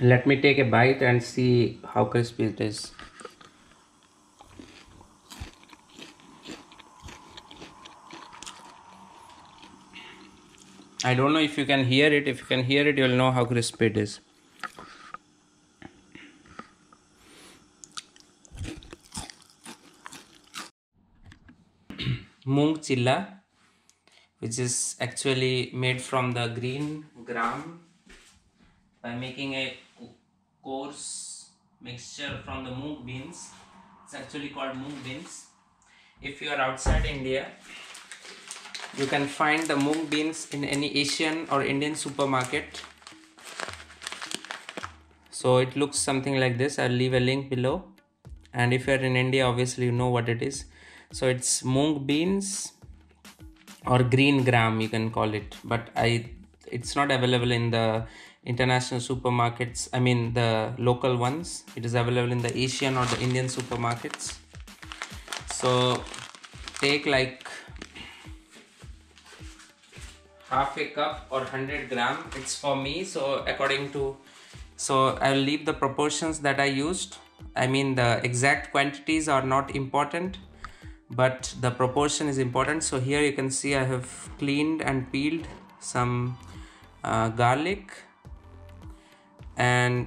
Let me take a bite and see how crispy it is. I don't know if you can hear it. If you can hear it, you'll know how crispy it is. Moong Chilla, which is actually made from the green gram by making a coarse mixture from the moong beans. It's actually called moong beans. If you are outside India, you can find the moong beans in any Asian or Indian supermarket. So it looks something like this. I'll leave a link below. And if you're in India, obviously you know what it is. So it's moong beans or green gram, you can call it. But it's not available in the international supermarkets. I mean the local ones. It is available in the Asian or the Indian supermarkets. So take like half a cup or 100 grams. It's for me, so I'll leave the proportions that I used. I mean the exact quantities are not important, but the proportion is important. So here you can see I have cleaned and peeled some garlic and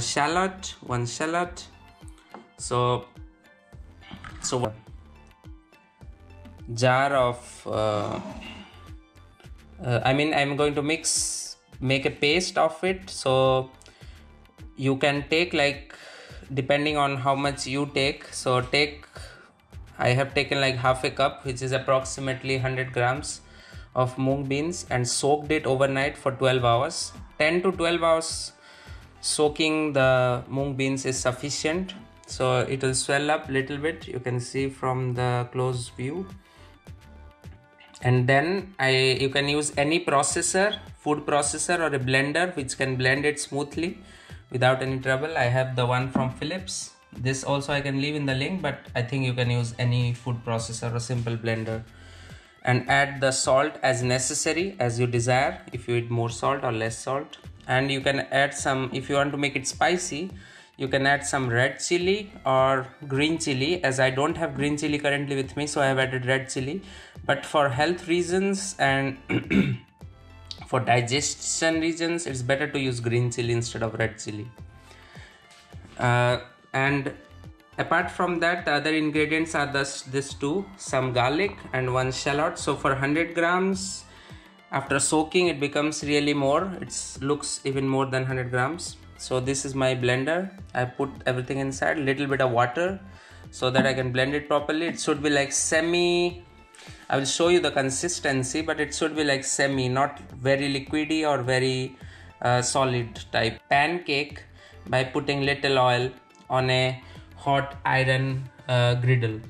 shallot, one shallot. So jar of I'm going to make a paste of it. So you can take, like, depending on how much you take. So I have taken like half a cup, which is approximately 100 grams of moong beans, and soaked it overnight for 12 hours. 10 to 12 hours soaking the moong beans is sufficient. So it will swell up a little bit. You can see from the close view. And then you can use any processor, food processor or a blender, which can blend it smoothly without any trouble. I have the one from Philips. This also I can leave in the link, but I think you can use any food processor or simple blender. And add the salt as necessary, as you desire, if you eat more salt or less salt. And you can add some, if you want to make it spicy, you can add some red chili or green chili. As I don't have green chili currently with me, so I have added red chili. But for health reasons and for digestion reasons, it's better to use green chili instead of red chili. And apart from that, the other ingredients are this two, some garlic and one shallot. So for 100 grams, after soaking, it becomes really more. It looks even more than 100 grams. So this is my blender. I put everything inside, little bit of water so that I can blend it properly. It should be like I will show you the consistency, but it should be like semi, not very liquidy or very solid type. Pancake by putting little oil on a hot iron griddle.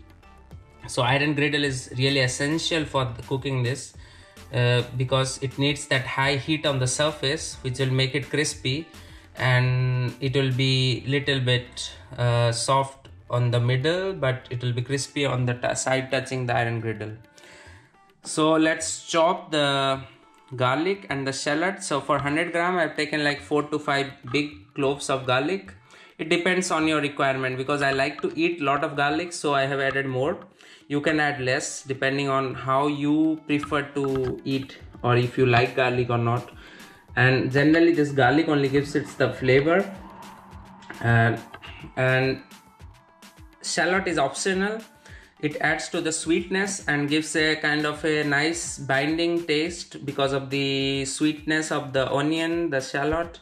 So iron griddle is really essential for cooking this because it needs that high heat on the surface, which will make it crispy, and it will be little bit soft on the middle, but it will be crispy on the side touching the iron griddle. So let's chop the garlic and the shallot. So for 100 grams, I've taken like 4 to 5 big cloves of garlic. It depends on your requirement, because I like to eat a lot of garlic, so I have added more. You can add less depending on how you prefer to eat, or if you like garlic or not. And generally this garlic only gives it the flavor, and shallot is optional. It adds to the sweetness and gives a kind of a nice binding taste because of the sweetness of the onion, the shallot.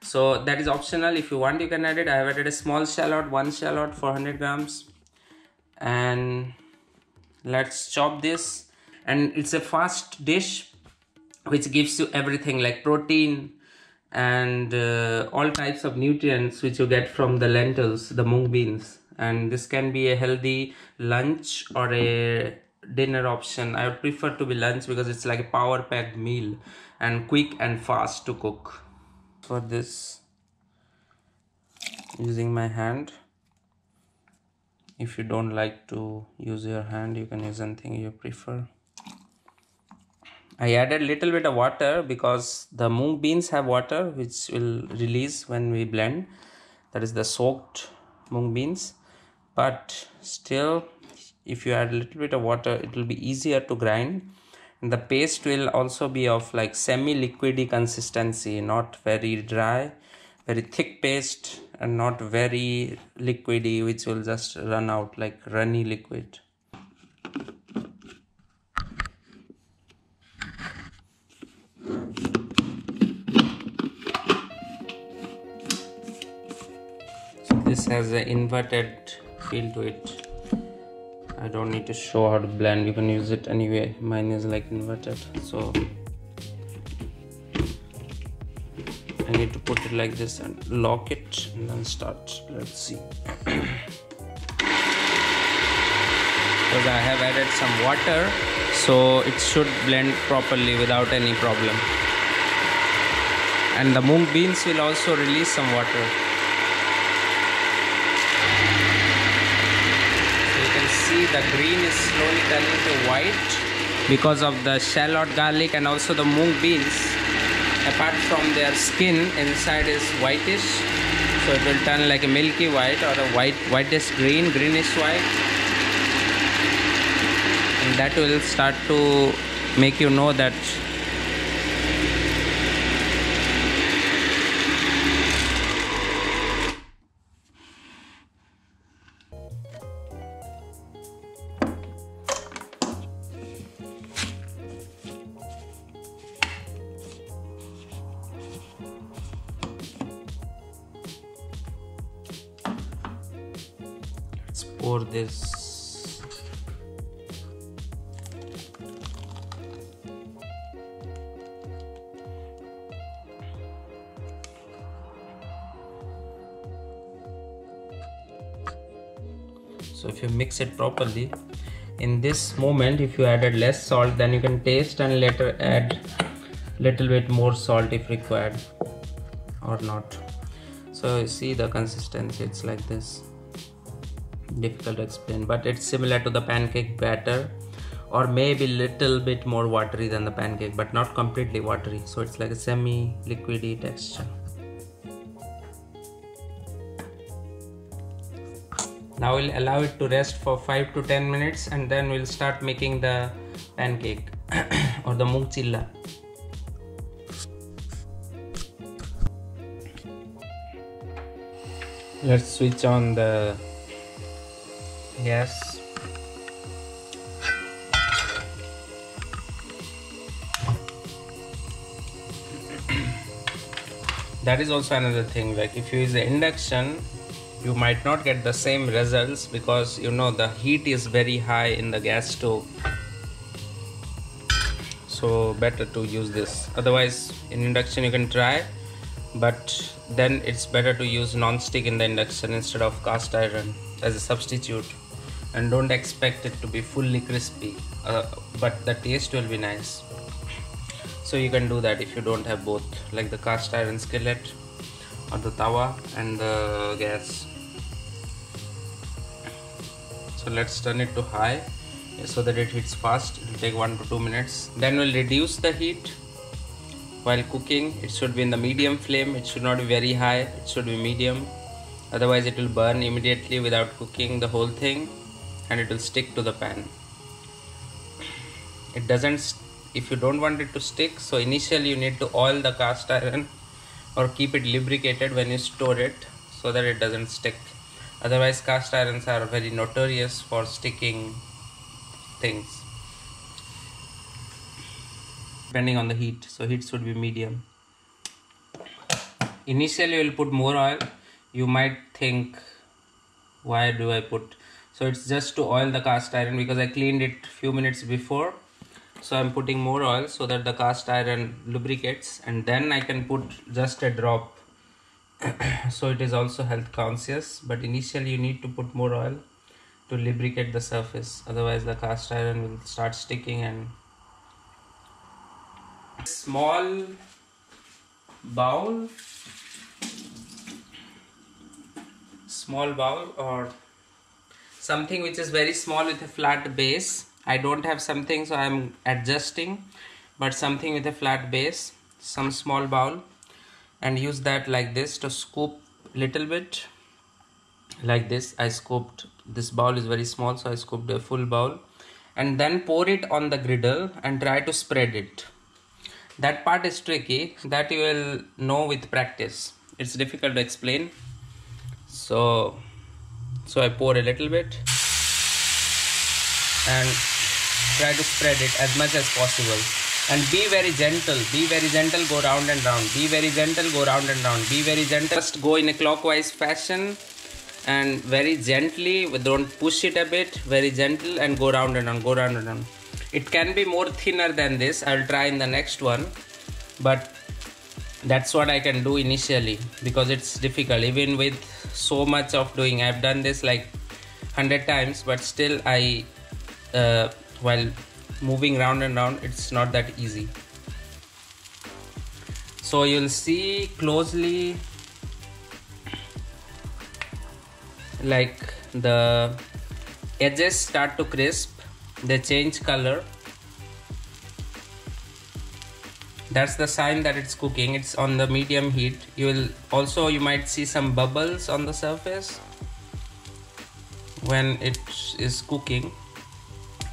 So that is optional. If you want, you can add it. I have added a small shallot, one shallot for 100 grams. And let's chop this. And it's a fast dish, which gives you everything like protein and all types of nutrients which you get from the lentils, the moong beans. And this can be a healthy lunch or a dinner option. I would prefer to be lunch because it's like a power-packed meal and quick and fast to cook. For this, using my hand. If you don't like to use your hand, you can use anything you prefer. I added little bit of water because the moong beans have water which will release when we blend, that is the soaked moong beans, but still if you add a little bit of water it will be easier to grind, and the paste will also be of like semi-liquidy consistency, not very dry, very thick paste, and not very liquidy which will just run out like runny liquid. So this has an inverted feel to it. I don't need to show how to blend, you can use it anyway. Mine is like inverted, so I need to put it like this and lock it and then start. Let's see. Because I have added some water, so it should blend properly without any problem. And the moong beans will also release some water. So you can see the green is slowly turning to white because of the shallot garlic and also the moong beans. Apart from their skin, inside is whitish, so it will turn like a milky white or a whitish green, greenish white, and that will start to make you know that pour this. So if you mix it properly, in this moment if you added less salt then you can taste and later add little bit more salt if required or not. So you see the consistency, it's like this. Difficult to explain, but it's similar to the pancake batter, or maybe little bit more watery than the pancake, but not completely watery, so it's like a semi-liquidy texture. Now we'll allow it to rest for 5 to 10 minutes and then we'll start making the pancake or the moong chilla. Let's switch on the gas. That is also another thing, like if you use the induction you might not get the same results because you know the heat is very high in the gas stove, so better to use this. Otherwise in induction you can try, but then it's better to use non-stick in the induction instead of cast iron as a substitute, and don't expect it to be fully crispy, but the taste will be nice. So you can do that if you don't have both, like the cast iron skillet or the tawa and the gas. So let's turn it to high so that it heats fast. It will take 1 to 2 minutes. Then we'll reduce the heat while cooking. It should be in the medium flame. It should not be very high. It should be medium. Otherwise it will burn immediately without cooking the whole thing, and it will stick to the pan. It doesn't, if you don't want it to stick, so initially you need to oil the cast iron or keep it lubricated when you store it so that it doesn't stick. Otherwise cast irons are very notorious for sticking things depending on the heat, so heat should be medium. Initially you will put more oil. You might think, why do I put? So it's just to oil the cast iron because I cleaned it few minutes before. So I'm putting more oil so that the cast iron lubricates, and then I can put just a drop. So it is also health conscious, but initially you need to put more oil to lubricate the surface. Otherwise the cast iron will start sticking. And small bowl. Small bowl or something which is very small with a flat base. I don't have something, so I'm adjusting, but something with a flat base, some small bowl, and use that like this to scoop little bit like this. I scooped, this bowl is very small, so I scooped a full bowl, and then pour it on the griddle and try to spread it. That part is tricky, that you will know with practice. It's difficult to explain. So I pour a little bit and try to spread it as much as possible. And be very gentle, go round and round, be very gentle, go round and round, be very gentle. Just go in a clockwise fashion and very gently, don't push it a bit, very gentle, and go round and round, go round and round. It can be more thinner than this, I'll try in the next one, but that's what I can do initially because it's difficult even with so much of doing. I've done this like 100 times, but still I while moving round and round, it's not that easy. So you'll see closely like the edges start to crisp, they change color. That's the sign that it's cooking, it's on the medium heat. You might see some bubbles on the surface when it is cooking,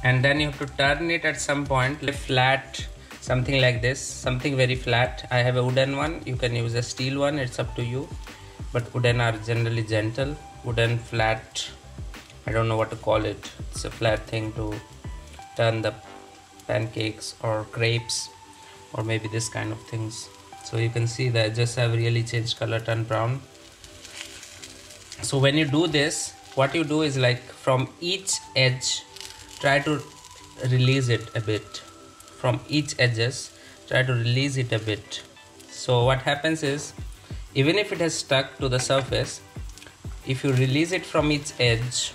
and then you have to turn it at some point, like flat, something like this, something very flat. I have a wooden one, you can use a steel one, it's up to you, but wooden are generally gentle. Wooden flat, I don't know what to call it, it's a flat thing to turn the pancakes or crepes or maybe this kind of things. So you can see the edges have really changed color, turned brown. So when you do this, what you do is like from each edge try to release it a bit, from each edges try to release it a bit. So what happens is, even if it has stuck to the surface, if you release it from each edge,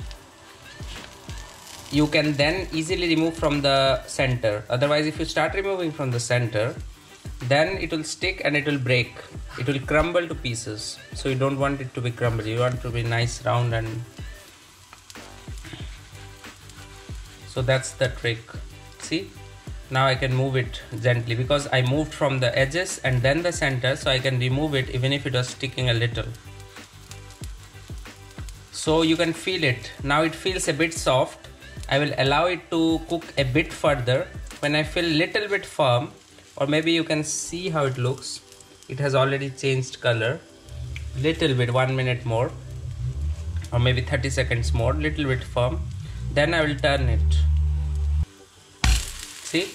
you can then easily remove from the center. Otherwise, if you start removing from the center, then it will stick and it will break, it will crumble to pieces. So you don't want it to be crumbled, you want it to be nice, round, and so that's the trick. See, now I can move it gently because I moved from the edges and then the center, so I can remove it even if it was sticking a little. So you can feel it. Now it feels a bit soft. I will allow it to cook a bit further. When I feel little bit firm, or maybe you can see how it looks. It has already changed color. Little bit, 1 minute more, or maybe 30 seconds more, little bit firm. Then I will turn it. See?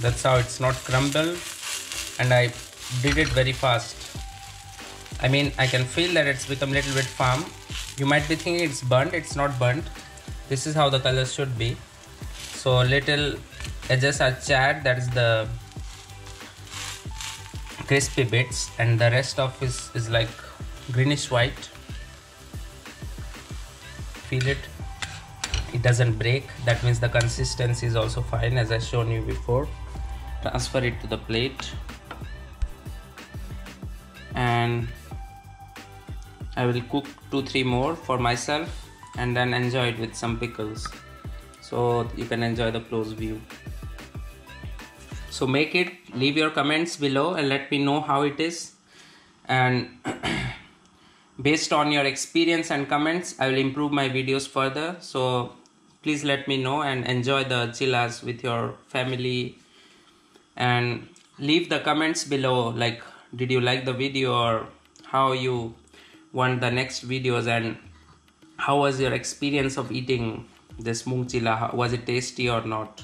That's how it's not crumbled. And I did it very fast. I mean, I can feel that it's become a little bit firm. You might be thinking it's burnt, it's not burnt. This is how the color should be. So little edges are charred, that is the crispy bits, and the rest of is like greenish white. Feel it, it doesn't break. That means the consistency is also fine, as I've shown you before. Transfer it to the plate. And I will cook 2-3 more for myself and then enjoy it with some pickles, so you can enjoy the close view. So make it, leave your comments below and let me know how it is, and based on your experience and comments I will improve my videos further. So please let me know and enjoy the chillas with your family, and leave the comments below like, did you like the video, or how you want the next videos, and how was your experience of eating this Moong Chilla? Was it tasty or not?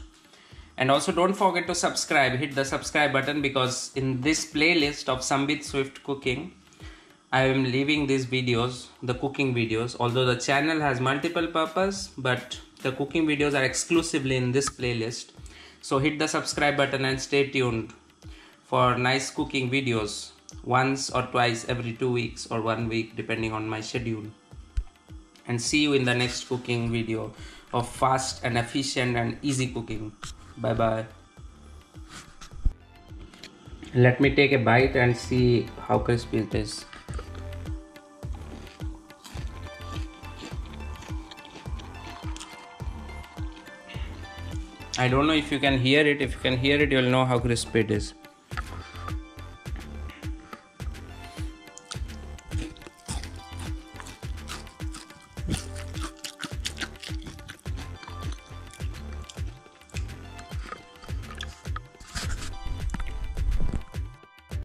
And also don't forget to subscribe, hit the subscribe button, because in this playlist of Sambit Swift Cooking I am leaving these videos, the cooking videos. Although the channel has multiple purposes, but the cooking videos are exclusively in this playlist. So hit the subscribe button and stay tuned for nice cooking videos, once or twice every 2 weeks or 1 week depending on my schedule. And see you in the next cooking video of fast and efficient and easy cooking. Bye bye. Let me take a bite and see how crispy it is. I don't know if you can hear it. If you can hear it, you'll know how crisp it is.